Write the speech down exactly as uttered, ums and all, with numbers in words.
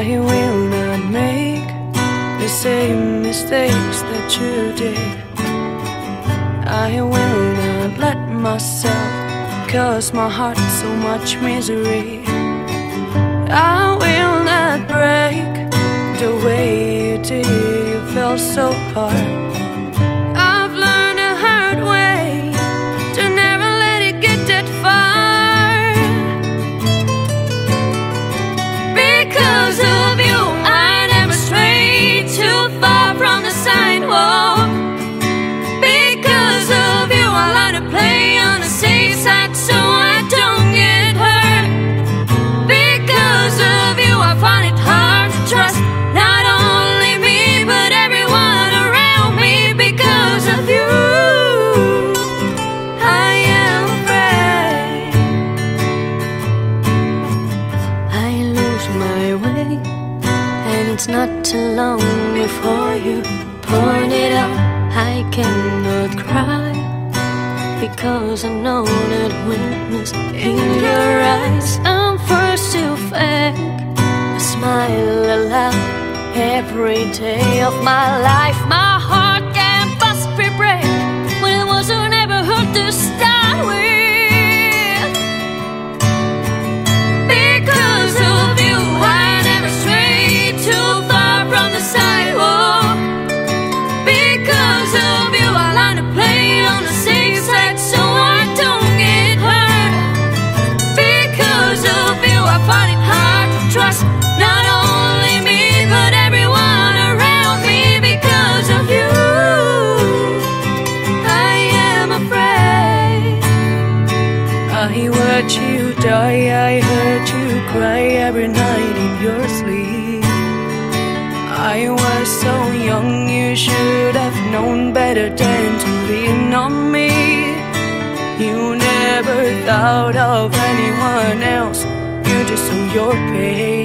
I will not make the same mistakes that you did. I will not let myself cause my heart so much misery. I will not break the way you did, you fell so hard. I've learned a hard way to never let it get that far. Because of you I never strayed too far from the sidewalk. Because of you I like to play on the safe side so I don't get hurt. Because of you I find it hard to trust not only me but everyone around me. Because of you I am afraid I lose my way, and it's not too long before you point it out. I cannot cry because I know that weakness in your eyes. I'm forced to fake a smile aloud every day of my life. My heart can bust be break when it was never hurt to start with. Because of you I never strayed too far from the sidewalk. Because of you I like to play on the safe side so I don't get hurt. Because of you I find it hard to trust not only me but everyone around me. Because of you I am afraid. I watch you die, I heard you cry every night in your sleep. I was so young, you should have known better than to lean on me. You never thought of anyone else, you just saw your pain.